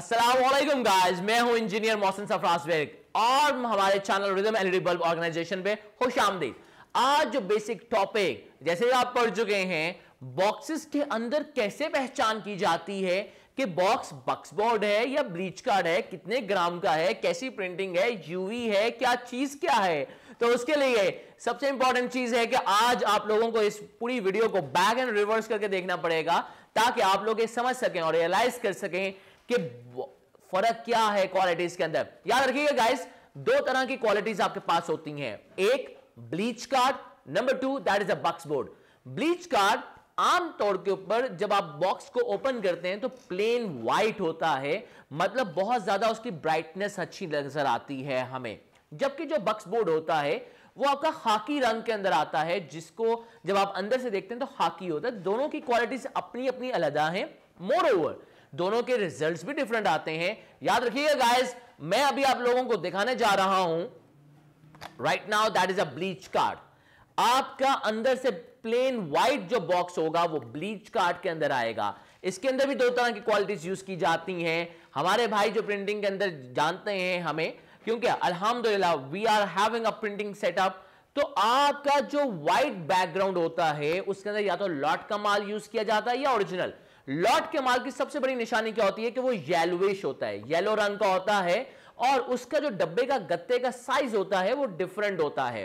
अस्सलाम वालेकुम गाइस, मैं हूं इंजीनियर मोहसिन सफरासवेक और हमारे channel rhythm LED bulb organisation पे खुश आमदीद। आज जो बेसिक टॉपिक, जैसे आप पढ़ चुके हैं, बॉक्सेस के अंदर कैसे पहचान की जाती है कि बॉक्स बक्स बोर्ड है या ब्लीच कार्ड है, कितने ग्राम का है, कैसी प्रिंटिंग है, यूवी है, क्या चीज क्या है। तो उसके लिए सबसे इंपॉर्टेंट चीज है कि आज आप लोगों को इस पूरी वीडियो को बैक एंड रिवर्स करके देखना पड़ेगा ताकि आप लोग ये समझ सकें और रियलाइज कर सकें कि फर्क क्या है क्वालिटीज के अंदर। याद रखिएगा गाइस, दो तरह की क्वालिटीज आपके पास होती हैं, एक bleach card, number two that is a box board. Bleach card आमतौर के ऊपर जब आप बॉक्स को ओपन करते हैं तो प्लेन व्हाइट होता है, मतलब बहुत ज्यादा उसकी ब्राइटनेस अच्छी नजर आती है हमें। जबकि जो बक्स बोर्ड होता है वो आपका खाकी रंग के अंदर आता है, जिसको जब आप अंदर से देखते हैं तो खाकी होता है। दोनों की क्वालिटीज अपनी अपनी अलग हैं, मोर ओवर दोनों के रिजल्ट्स भी डिफरेंट आते हैं। याद रखिएगा गाइस, मैं अभी आप लोगों को दिखाने जा रहा हूं right now that is a bleach card. आपका अंदर से प्लेन व्हाइट जो बॉक्स होगा वो ब्लीच कार्ड के अंदर आएगा। इसके अंदर भी दो तरह की क्वालिटीज यूज की जाती हैं। हमारे भाई जो प्रिंटिंग के अंदर जानते हैं हमें, क्योंकि अल्हम्दुलिल्लाह we are having a printing setup, तो आपका जो व्हाइट बैकग्राउंड होता है उसके अंदर या तो लॉट का माल यूज किया जाता है या ओरिजिनल। लॉट के माल की सबसे बड़ी निशानी क्या होती है कि वो येलोविश होता है, येलो रंग का होता है, और उसका जो डब्बे का गत्ते का साइज होता है वो डिफरेंट होता है,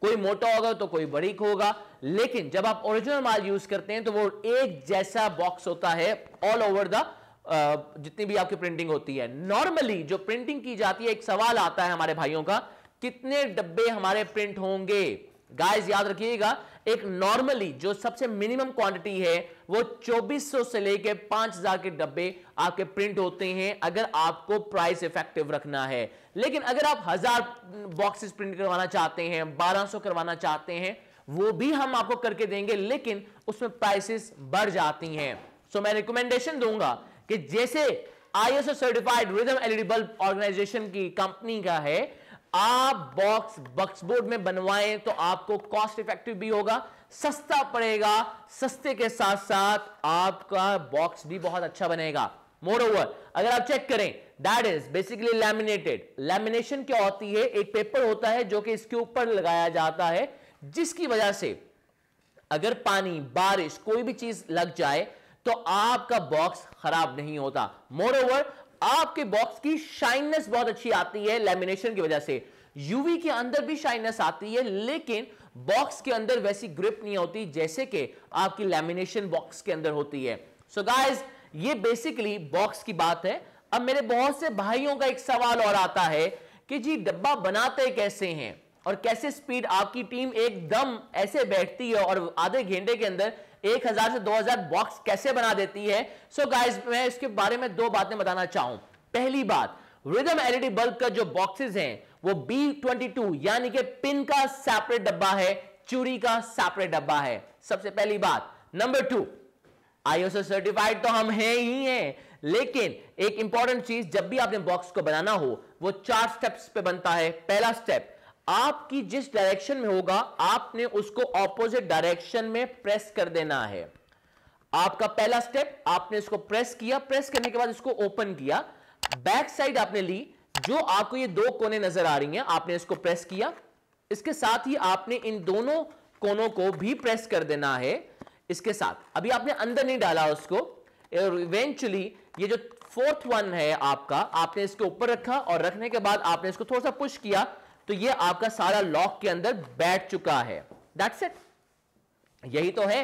कोई मोटा होगा तो कोई बारीक होगा। लेकिन जब आप ओरिजिनल माल यूज करते हैं तो वो एक जैसा बॉक्स होता है ऑल ओवर द जितनी भी आपकी प्रिंटिंग होती है। नॉर्मली जो प्रिंटिंग की जाती है, एक सवाल आता है हमारे भाइयों का, कितने डब्बे हमारे प्रिंट होंगे। गाइस याद रखिएगा, एक नॉर्मली जो सबसे मिनिमम क्वांटिटी है वो 2400 से लेके 5000 के डब्बे आपके प्रिंट होते हैं अगर आपको प्राइस इफेक्टिव रखना है। लेकिन अगर आप 1000 बॉक्सेस प्रिंट करवाना चाहते हैं, 1200 करवाना चाहते हैं, वो भी हम आपको करके देंगे, लेकिन उसमें प्राइसेस बढ़ जाती हैं। सो मैं रिकमेंडेशन दूंगा कि जैसे ISO certified Rhythm LED bulb organisation की कंपनी का है, आप बॉक्स बक्स बोर्ड में बनवाएं तो आपको कॉस्ट इफेक्टिव भी होगा, सस्ता पड़ेगा, सस्ते के साथ साथ आपका बॉक्स भी बहुत अच्छा बनेगा। मोर ओवर अगर आप चेक करें that is basically laminated. Lamination क्या होती है, एक पेपर होता है जो कि इसके ऊपर लगाया जाता है, जिसकी वजह से अगर पानी, बारिश, कोई भी चीज लग जाए तो आपका बॉक्स खराब नहीं होता। मोर ओवर आपके बॉक्स की शाइननेस बहुत अच्छी आती है लैमिनेशन की वजह से। यूवी के अंदर भी शाइननेस आती है लेकिन बॉक्स के अंदर वैसी ग्रिप नहीं होती जैसे कि आपकी लैमिनेशन बॉक्स के अंदर होती है। सो गाइस, ये बेसिकली बॉक्स की बात है। अब मेरे बहुत से भाइयों का एक सवाल और आता है कि जी डब्बा बनाते कैसे हैं और कैसे स्पीड आपकी टीम एकदम ऐसे बैठती है और आधे घंटे के अंदर 1000 से 2000 बॉक्स कैसे बना देती है। सो गाइस, मैं इसके बारे में दो बातें बताना चाहूं। पहली बात, रिदम एलईडी बल्ब का जो बॉक्सेस हैं वो B22 यानी कि पिन का सेपरेट डब्बा है, चूड़ी का सेपरेट डब्बा है, सबसे पहली बात। नंबर टू, ISO सर्टिफाइड तो हम हैं ही हैं, लेकिन एक इंपॉर्टेंट चीज, जब भी आपने बॉक्स को बनाना हो वो 4 स्टेप्स पे बनता है। पहला स्टेप, आपकी जिस डायरेक्शन में होगा आपने उसको ऑपोजिट डायरेक्शन में प्रेस कर देना है। आपका पहला स्टेप, आपने इसको प्रेस किया, प्रेस करने के बाद इसको ओपन किया, बैक साइड आपने ली, जो आपको ये दो कोने नजर आ रही हैं, आपने इसको प्रेस किया, इसके साथ ही आपने इन दोनों कोनों को भी प्रेस कर देना है इसके साथ। अभी आपने अंदर नहीं डाला उसको, और इवेंचुअली ये जो फोर्थ वन है आपका, आपने इसके ऊपर रखा और रखने के बाद आपने इसको थोड़ा सा पुश किया तो ये आपका सारा लॉक के अंदर बैठ चुका है। दैट्स इट, यही तो है,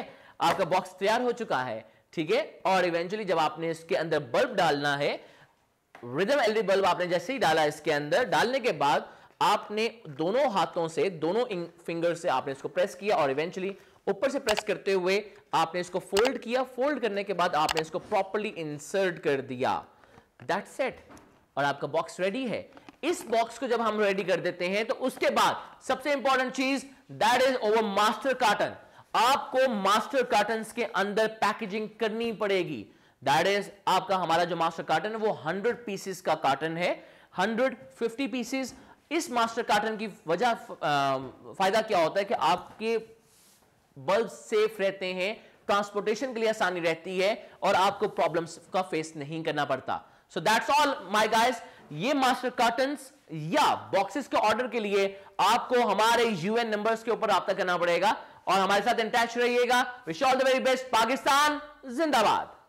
आपका बॉक्स तैयार हो चुका है, ठीक है। और इवेंचुअली जब आपने इसके अंदर बल्ब डालना है, रिदम एलईडी बल्ब आपने जैसे ही डाला इसके अंदर, डालने के बाद आपने दोनों हाथों से, दोनों फिंगर से आपने इसको प्रेस किया और इवेंचुअली ऊपर से प्रेस करते हुए आपने इसको फोल्ड किया, फोल्ड करने के बाद आपने इसको प्रॉपरली इंसर्ट कर दिया। दैट्स इट, और आपका बॉक्स रेडी है। इस बॉक्स को जब हम रेडी कर देते हैं तो उसके बाद सबसे इंपॉर्टेंट चीज that is over master carton. आपको मास्टर कार्टन के अंदर पैकेजिंग करनी पड़ेगी। दैट इज आपका, हमारा जो मास्टर कार्टन है वो 100 पीसेस का कार्टन है, 150 पीसेस। इस मास्टर कार्टन की वजह फायदा क्या होता है कि आपके बल्ब सेफ रहते हैं, ट्रांसपोर्टेशन के लिए आसानी रहती है और आपको प्रॉब्लम्स का फेस नहीं करना पड़ता। So that's all my guys. ये मास्टर कार्टन्स या बॉक्सेस के ऑर्डर के लिए आपको हमारे यूएन नंबर्स के ऊपर राब्ता करना पड़ेगा और हमारे साथ इन टच रहिएगा। Wish all the very best. Pakistan जिंदाबाद।